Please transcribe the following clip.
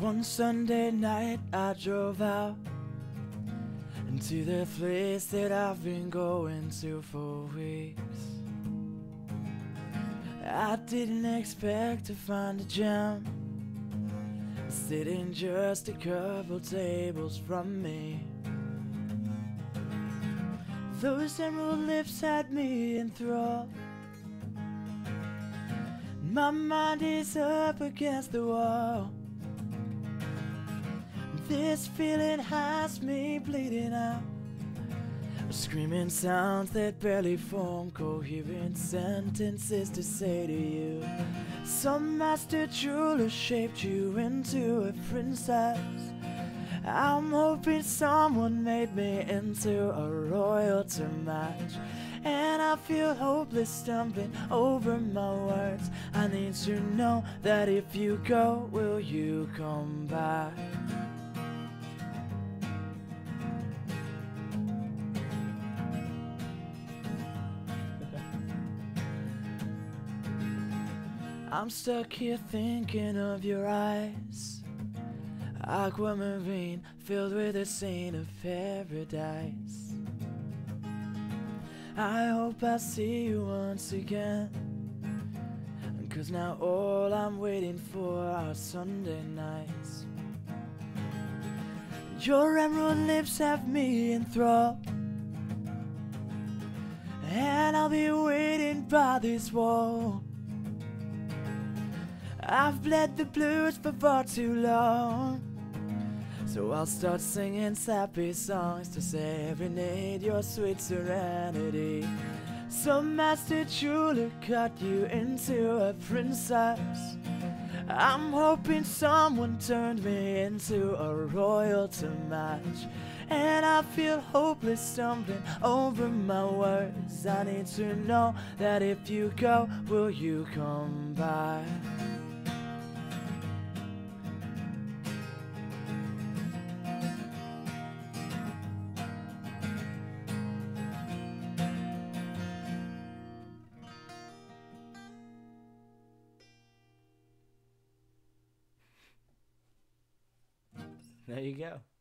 One Sunday night I drove out into the place that I've been going to for weeks. I didn't expect to find a gem sitting just a couple tables from me. Those emerald lips had me enthralled. My mind is up against the wall. This feeling has me bleeding out, screaming sounds that barely form coherent sentences to say to you. Some master jeweler shaped you into a princess. I'm hoping someone made me into a royal to match. And I feel hopeless stumbling over my words. I need to know that if you go, will you come back? I'm stuck here thinking of your eyes, aquamarine filled with a scene of paradise. I hope I see you once again, 'cause now all I'm waiting for are Sunday nights. Your emerald lips have me enthralled, and I'll be waiting by this wall. I've bled the blues for far too long, so I'll start singing sappy songs to serenade your sweet serenity. Some master jeweler cut you into a princess. I'm hoping someone turned me into a royal to match. And I feel hopeless stumbling over my words. I need to know that if you go, will you come back? There you go.